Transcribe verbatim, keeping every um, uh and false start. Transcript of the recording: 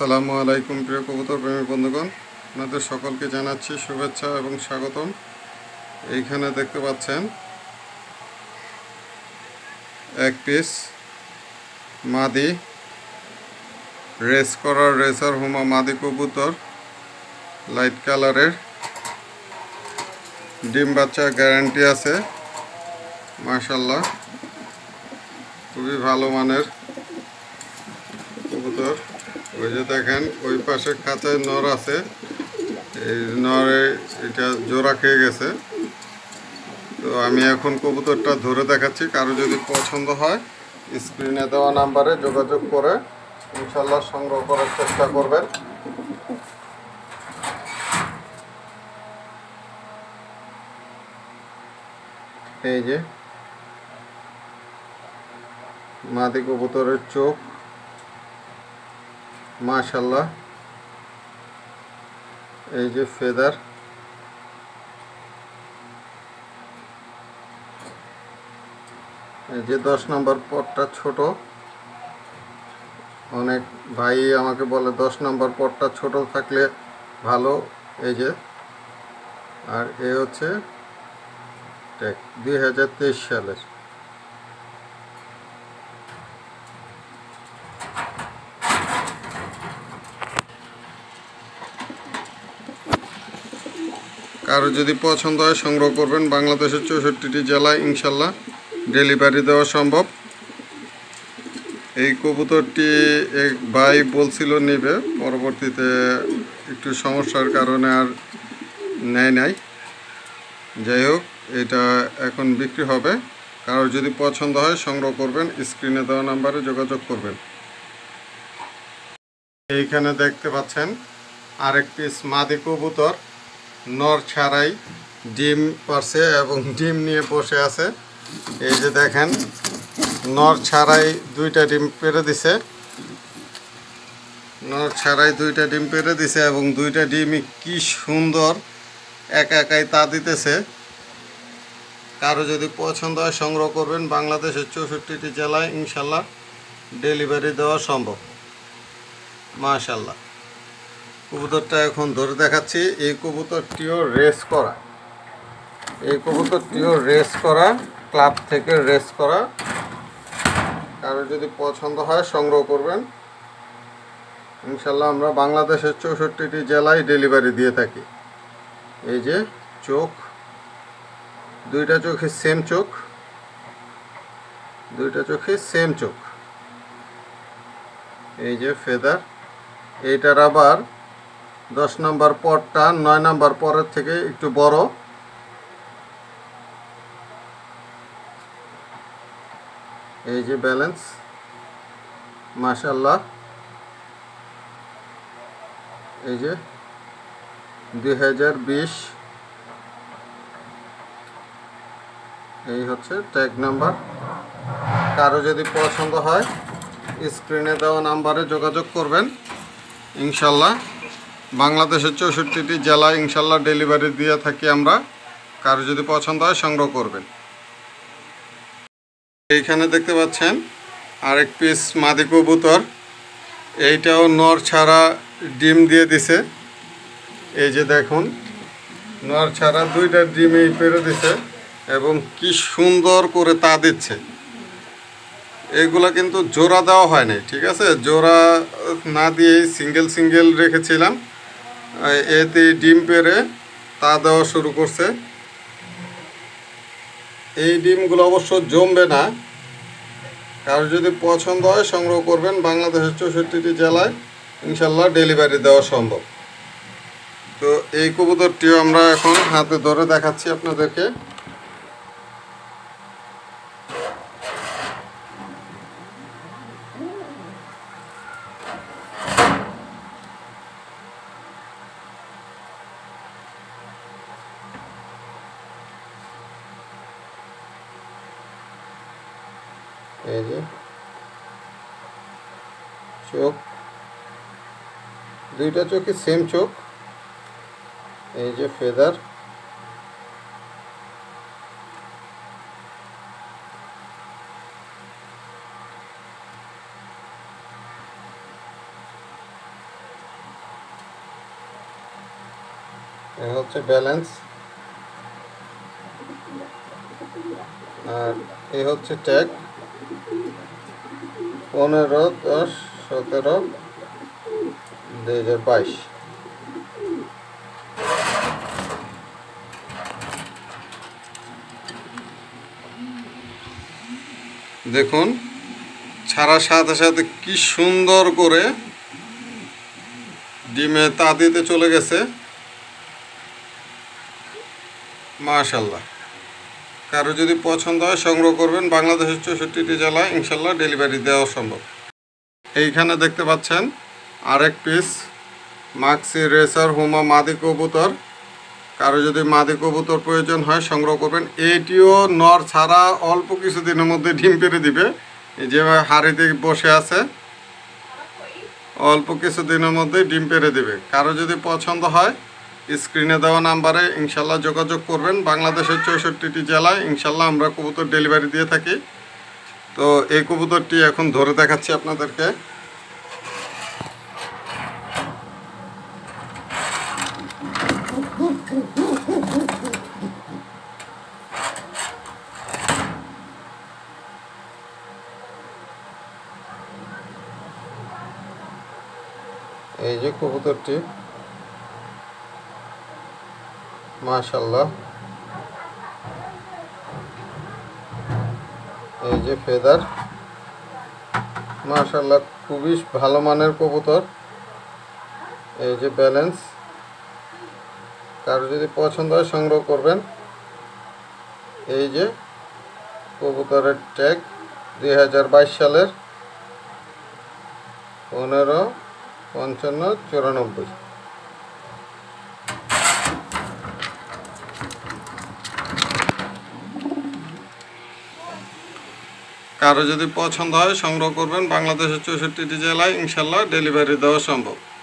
সালামু আলাইকুম প্রিয় কবুতর প্রেমী বন্ধুগণ, আপনাদের সকলকে জানাচ্ছি শুভেচ্ছা এবং স্বাগতম। এইখানে দেখতে পাচ্ছেন এক পিস মাদি রেস করার রেসার হোমা মাদি কবুতর, লাইট কালারের, ডিম বাচ্চা গ্যারান্টি আছে, মাশাআল্লাহ খুবই ভালো মানের কবুতর। ওই যে দেখেন ওই পাশে খাঁচায় নর আছে, এই নরে এটা জোড়া খেয়ে গেছে। তো আমি এখন কবুতরটা ধরে দেখাচ্ছি, কারো যদি পছন্দ হয় স্ক্রিনে দেওয়া নাম্বারে যোগাযোগ করে ইনশাল্লাহ সংগ্রহ করার চেষ্টা করবেন। এই যে মাদি কবুতরের চোখ, মাশাআল্লাহ। এই যে ফেদার, এই যে দশ নম্বর পটটা ছোট। অনেক ভাই আমাকে বলে দশ নম্বর পটটা ছোট থাকলে ভালো। এই যে, আর এ হচ্ছে দুই হাজার তেইশ সালের। কারো যদি পছন্দ হয় সংগ্রহ করবেন। বাংলাদেশের চৌষট্টিটি জেলায় ইনশাল্লাহ ডেলিভারি দেওয়া সম্ভব। এই কবুতরটি এক ভাই বলছিল নেবে, পরবর্তীতে একটু সমস্যার কারণে আর নেয় নাই। যাই হোক, এটা এখন বিক্রি হবে। কারো যদি পছন্দ হয় সংগ্রহ করবেন, স্ক্রিনে দেওয়া নাম্বারে যোগাযোগ করবেন। এইখানে দেখতে পাচ্ছেন আরেক পিস মাদি কবুতর, নর ছাড়াই ডিম পারছে এবং ডিম নিয়ে বসে আছে। এই যে দেখেন নর ছাড়াই দুইটা ডিম পেড়ে দিছে, নর ছাড়াই দুইটা ডিম পেড়ে দিছে এবং দুইটা ডিমই কি সুন্দর একা একাই তা দিতেছে। কারো যদি পছন্দ হয় সংগ্রহ করবেন। বাংলাদেশের চৌষট্টিটি জেলায় ইনশাল্লাহ ডেলিভারি দেওয়া সম্ভব। মাশাআল্লাহ কবুতরটা এখন ধরে দেখাচ্ছি। এই কবুতরটিও রেস করা, এই কবুতরটিও রেস করা, ক্লাব থেকে রেস করা। কারো যদি পছন্দ হয় সংগ্রহ করবেন। ইনশাল্লাহ আমরা বাংলাদেশের চৌষট্টিটি জেলায় ডেলিভারি দিয়ে থাকি। এই যে চোখ, দুইটা চোখে সেম চোখ, দুইটা চোখে সেম চোখ। এই যে ফেদার, এইটার আবার দশ নম্বর পরটা নয় নম্বর পরের থেকে একটু বড়। এই যে ব্যালেন্স, মাশাআল্লাহ। এই যে দুই হাজার বিশ, এই হচ্ছে ট্যাগ নাম্বার। কারো যদি পছন্দ হয় স্ক্রিনে দেওয়া নাম্বারে যোগাযোগ করবেন। ইনশাল্লাহ বাংলাদেশের চৌষট্টিটি জেলায় ইনশাল্লাহ ডেলিভারি দিয়ে থাকি আমরা। কারো যদি পছন্দ হয় সংগ্রহ করবেন। এইখানে দেখতে পাচ্ছেন আরেক পিস মাদি কবুতর, এইটাও নর ছাড়া ডিম দিয়ে দিছে। এই যে দেখুন নর ছাড়া দুইটা ডিম এই পেড়ে দিছে এবং কি সুন্দর করে তা দিচ্ছে। এগুলা কিন্তু জোড়া দেওয়া হয়নি, ঠিক আছে, জোড়া না দিয়ে সিঙ্গেল সিঙ্গেল রেখেছিলাম। এতে ডিম পেড়ে তা দেওয়া শুরু করছে। এই ডিমগুলো অবশ্য জমবে না। কারো যদি পছন্দ হয় সংগ্রহ করবেন। বাংলাদেশের চৌষট্টিটি জেলায় ইনশাল্লাহ ডেলিভারি দেওয়া সম্ভব। তো এই কবুতরটিও আমরা এখন হাতে ধরে দেখাচ্ছি আপনাদেরকে। এই যে চোখ, দুইটা চোখে সেম চোখ। এই যে ফেদার, এটা হচ্ছে ব্যালেন্স আর এ হচ্ছে ট্যাগ পনেরো দশ সতেরো দুই হাজার বাইশ দেখুন ছাড়ার সাথে সাথে কি সুন্দর করে ডিমে তা দিতে চলে গেছে মাশাআল্লাহ কারো যদি পছন্দ হয় সংগ্রহ করবেন বাংলাদেশের চৌষট্টিটি জেলায় ইনশাআল্লাহ ডেলিভারি দেওয়া সম্ভব এইখানে দেখতে পাচ্ছেন আরেক পিস মাক্সি রেসার হুমা মাদি কবুতর কারো যদি মাদি কবুতর প্রয়োজন হয় সংগ্রহ করবেন এটিও নর ছাড়া অল্প কিছুদিনের মধ্যে ডিম পেড়ে দিবে যেভাবে হাড়িতে বসে আছে অল্প কিছুদিনের মধ্যে ডিম পেড়ে দিবে কারো যদি পছন্দ হয় স্ক্রিনে দেওয়া নাম্বারে ইনশাল্লাহ যোগাযোগ করবেন বাংলাদেশের চৌষট্টিটি জেলায় ইনশাল্লাহ আমরা কবুতর ডেলিভারি দিয়ে থাকি তো এই কবুতরটি এখন ধরে দেখাচ্ছি আপনাদেরকে এই যে কবুতরটি माशाल्लाह এই যে ফেদার माशाल्लाह খুবই ভালো মানের কবুতর এই যে ব্যালেন্স কারো যদি পছন্দ হয় সংগ্রহ করবেন এই যে কবুতরের ট্যাগ দুই হাজার বাইশ সালের পনেরো পঞ্চান্ন চুরানব্বই কারো যদি পছন্দ হয় সংগ্রহ করবেন বাংলাদেশের চৌষট্টিটি জেলায় ইনশাল্লাহ ডেলিভারি দেওয়া সম্ভব